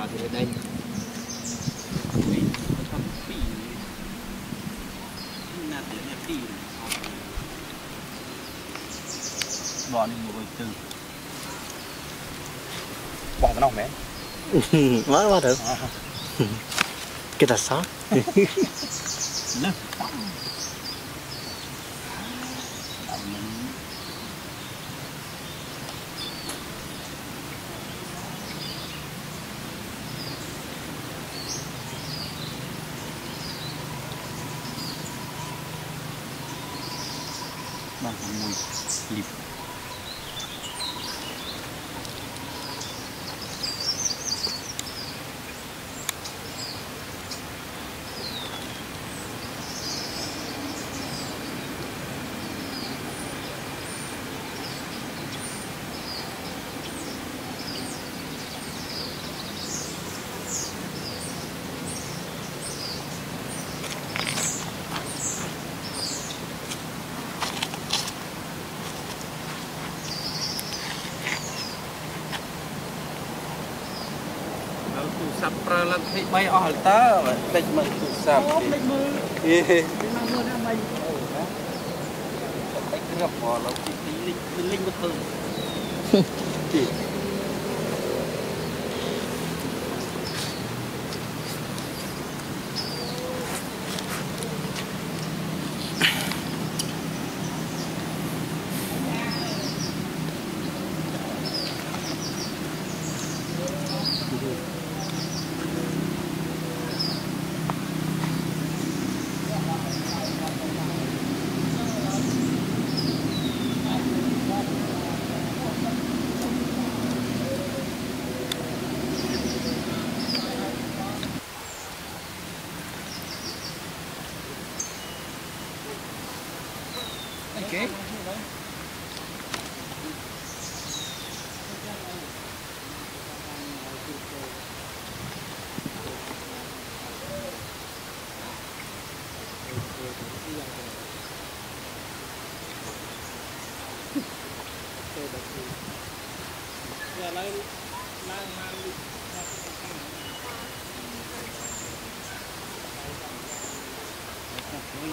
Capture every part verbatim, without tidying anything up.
hòa thì đây bỏ đi một từ bỏ vào nòng mẹ mới qua được cái là sót bằng mùi lịp sắp lần thị bay ở ta mình mình sắp thì mình mưa ra mình cách gặp họ là chỉ linh linh một thường chỉ okay. Ui.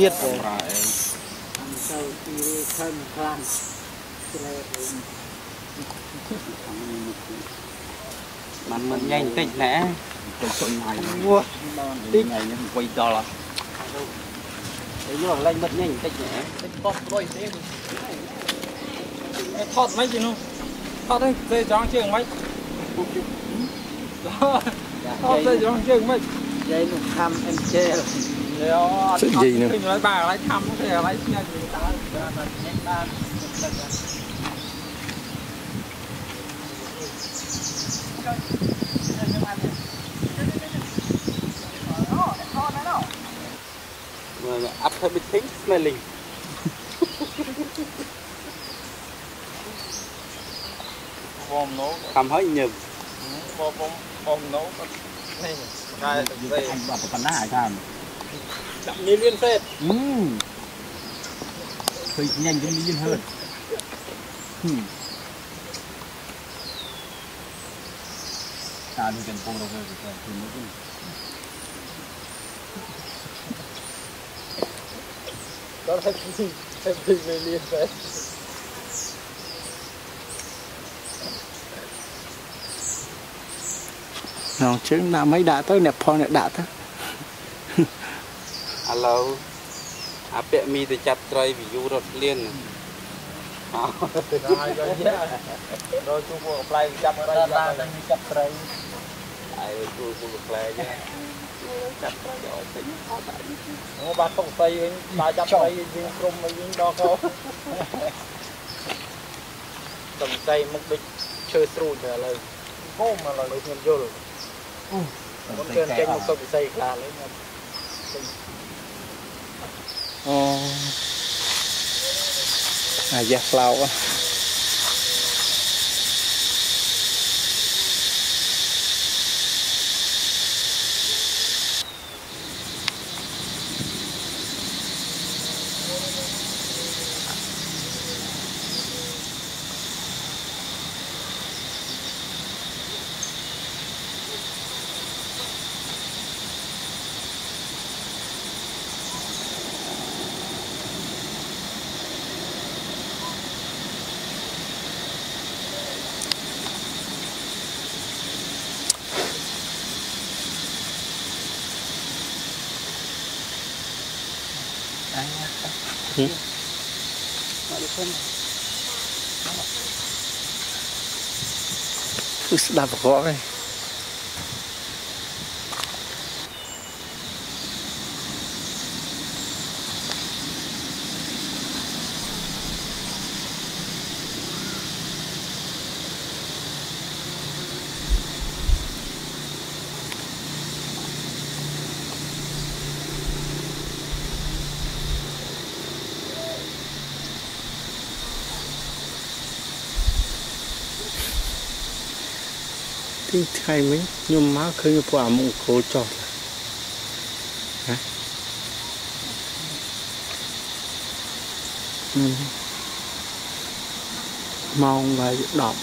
Chiết rồi. Mình mình nhanh tích nè. Tích này mình quay to lắm. Đấy là lên bật nhanh tích nè. Thoát mấy gì luôn. Thoát đấy, dây chóng chưa mấy. Thoát dây chóng chưa mấy. Dây nó thăm em chê rồi. Chuyện gì nữa? Lấy bà lấy thăm thì lấy người ta ta after meeting smelling. Bom nấu. Thăm hết nhầm. Bom bom bom nấu. Này. Cái cái hành bạc của nó hải tham. Đậm miếng viên phết. Uhm. Thịt nhanh cho miếng hơn. Uhm. Ta đi cần phông đâu rồi thì thịt mới đi. Đó là thịt, thịt miếng viên phết. Nào chứ làm mấy đã tới nẹp phong nẹp đã tới. Alo, à bé mi thì chặt trai vì du rớt liền. Rồi chú buộc play chặt trai ra, chặt trai. lại vui vui một lè chứ. Chặt ra rồi tính khó tải. Nó ba không tay, ba trăm tay riêng rum riêng đo không. Đồng tay mục đích chơi trùn là lời. Có mà là lấy tiền vô rồi. Muốn chơi chơi một câu bị say là lấy nhau. Ờ. À giặt lau á. Hả? Ui, đạp gõ này. Thay mấy nhưng má khơi như quả mông khô trọt hả? Mong và đọc.